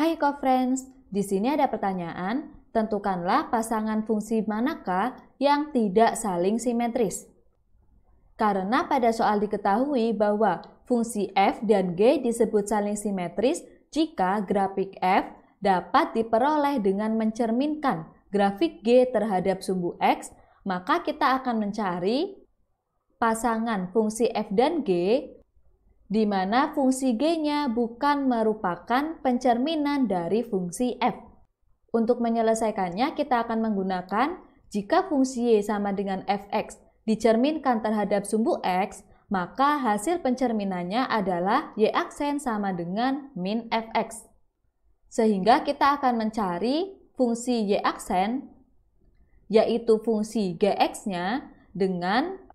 Hai co-friends, di sini ada pertanyaan, tentukanlah pasangan fungsi manakah yang tidak saling simetris. Karena pada soal diketahui bahwa fungsi f dan g disebut saling simetris jika grafik f dapat diperoleh dengan mencerminkan grafik g terhadap sumbu x, maka kita akan mencari pasangan fungsi f dan g di mana fungsi g-nya bukan merupakan pencerminan dari fungsi f. Untuk menyelesaikannya, kita akan menggunakan jika fungsi y sama dengan fx dicerminkan terhadap sumbu x, maka hasil pencerminannya adalah y aksen sama dengan min fx. Sehingga kita akan mencari fungsi y aksen, yaitu fungsi gx-nya, dengan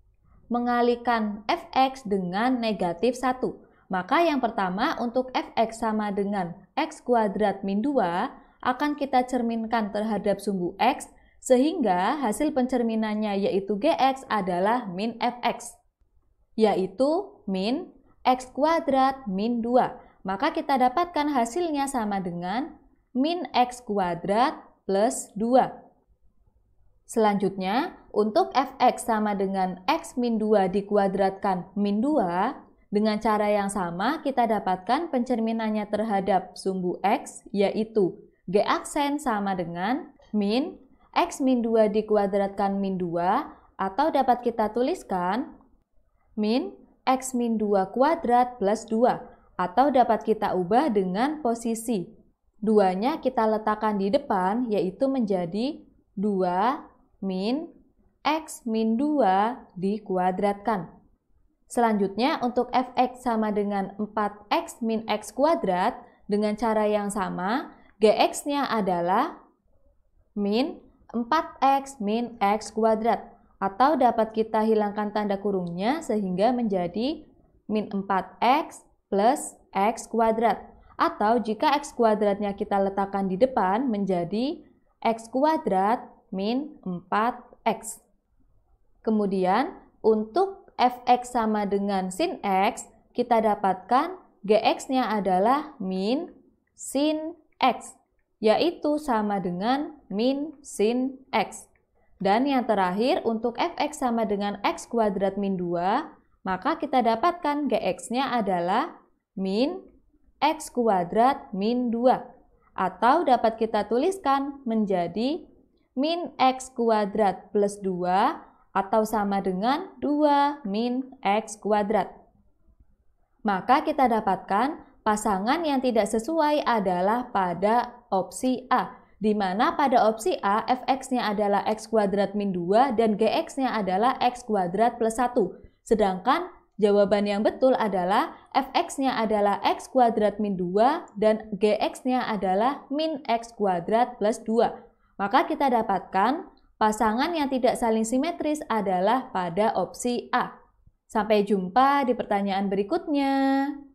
mengalihkan fx dengan negatif 1. Maka yang pertama untuk fx sama dengan x kuadrat min 2 akan kita cerminkan terhadap sumbu x, sehingga hasil pencerminannya yaitu gx adalah min fx, yaitu min x kuadrat min 2. Maka kita dapatkan hasilnya sama dengan min x kuadrat plus 2. Selanjutnya, untuk fx sama dengan x min 2 dikuadratkan min 2, dengan cara yang sama kita dapatkan pencerminannya terhadap sumbu x, yaitu g aksen sama dengan min x min 2 dikuadratkan min 2, atau dapat kita tuliskan min x min 2 kuadrat plus 2, atau dapat kita ubah dengan posisi 2-nya kita letakkan di depan, yaitu menjadi 2 min x min 2 dikuadratkan. Selanjutnya untuk fx sama dengan 4x min x kuadrat, dengan cara yang sama gx-nya adalah min 4x min x kuadrat, atau dapat kita hilangkan tanda kurungnya sehingga menjadi min 4x plus x kuadrat, atau jika x kuadratnya kita letakkan di depan menjadi x kuadrat min 4x. Kemudian untuk fx sama dengan sin x, kita dapatkan gx-nya adalah min sin x, yaitu sama dengan min sin x. Dan yang terakhir untuk fx sama dengan x kuadrat min 2, maka kita dapatkan gx-nya adalah min x kuadrat min 2, atau dapat kita tuliskan menjadi min x kuadrat plus 2, atau sama dengan 2 min x kuadrat. Maka kita dapatkan pasangan yang tidak sesuai adalah pada opsi A, di mana pada opsi A fx-nya adalah x kuadrat min 2 dan gx-nya adalah x kuadrat plus 1. Sedangkan jawaban yang betul adalah fx-nya adalah x kuadrat min 2 dan gx-nya adalah min x kuadrat plus 2. Maka kita dapatkan pasangan yang tidak saling simetris adalah pada opsi A. Sampai jumpa di pertanyaan berikutnya.